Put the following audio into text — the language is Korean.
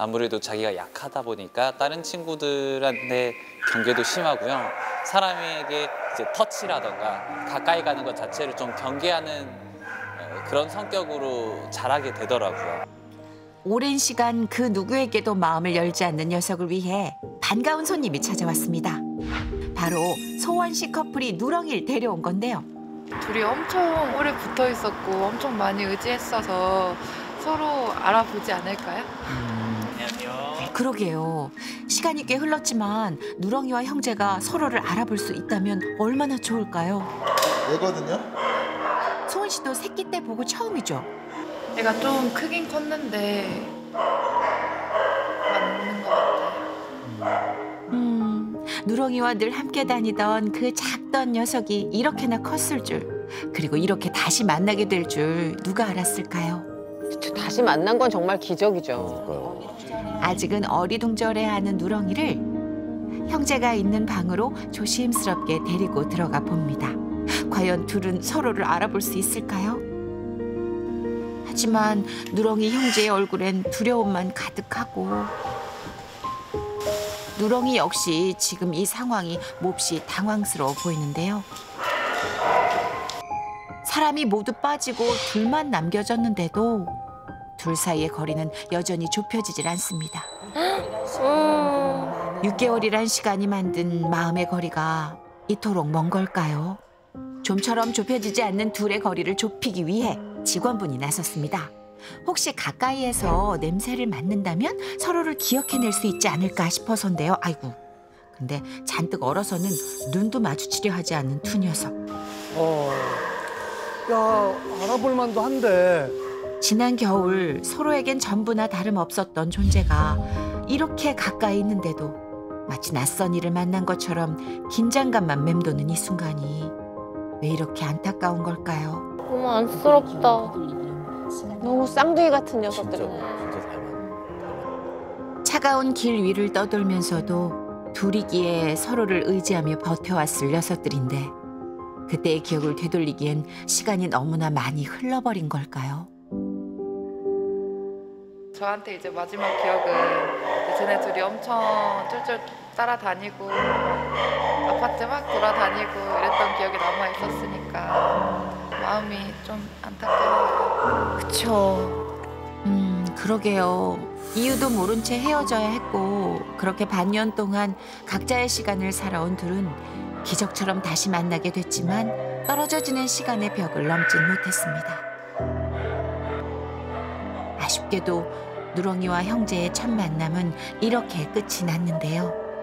아무래도 자기가 약하다 보니까 다른 친구들한테 경계도 심하고요. 사람에게 이제 터치라던가 가까이 가는 것 자체를 좀 경계하는 그런 성격으로 자라게 되더라고요. 오랜 시간 그 누구에게도 마음을 열지 않는 녀석을 위해 반가운 손님이 찾아왔습니다. 바로 소원 씨 커플이 누렁이를 데려온 건데요. 둘이 엄청 오래 붙어 있었고 엄청 많이 의지했어서 서로 알아보지 않을까요? 안녕하세요. 그러게요. 시간이 꽤 흘렀지만 누렁이와 형제가 서로를 알아볼 수 있다면 얼마나 좋을까요? 얘거든요? 소원 씨도 새끼 때 보고 처음이죠? 얘가 좀 크긴 컸는데 맞는 것 같아요. 누렁이와 늘 함께 다니던 그 작던 녀석이 이렇게나 컸을 줄, 그리고 이렇게 다시 만나게 될 줄 누가 알았을까요? 다시 만난 건 정말 기적이죠. 아직은 어리둥절해하는 누렁이를 형제가 있는 방으로 조심스럽게 데리고 들어가 봅니다. 과연 둘은 서로를 알아볼 수 있을까요? 하지만 누렁이 형제의 얼굴엔 두려움만 가득하고 누렁이 역시 지금 이 상황이 몹시 당황스러워 보이는데요. 사람이 모두 빠지고 둘만 남겨졌는데도 둘 사이의 거리는 여전히 좁혀지질 않습니다. 6개월이란 시간이 만든 마음의 거리가 이토록 먼 걸까요? 좀처럼 좁혀지지 않는 둘의 거리를 좁히기 위해 직원분이 나섰습니다. 혹시 가까이에서 냄새를 맡는다면 서로를 기억해낼 수 있지 않을까 싶어서인데요. 아이고, 근데 잔뜩 얼어서는 눈도 마주치려 하지 않는 두 녀석. 야, 알아볼 만도 한데. 지난 겨울 서로에겐 전부나 다름없었던 존재가 이렇게 가까이 있는데도 마치 낯선 이를 만난 것처럼 긴장감만 맴도는 이 순간이 왜 이렇게 안타까운 걸까요? 너무 안쓰럽다. 너무 쌍둥이 같은 녀석들이네. 차가운 길 위를 떠돌면서도 둘이기에 서로를 의지하며 버텨왔을 녀석들인데 그때의 기억을 되돌리기엔 시간이 너무나 많이 흘러버린 걸까요? 저한테 이제 마지막 기억은 쟤네 둘이 엄청 쫄쫄 따라다니고 아파트 막 돌아다니고 이랬던 기억이 남아있었으니까 마음이 좀 안타까워요. 그쵸. 그러게요. 이유도 모른 채 헤어져야 했고 그렇게 반년 동안 각자의 시간을 살아온 둘은 기적처럼 다시 만나게 됐지만 떨어져 지는 시간의 벽을 넘진 못했습니다. 아쉽게도 누렁이와 형제의 첫 만남은 이렇게 끝이 났는데요.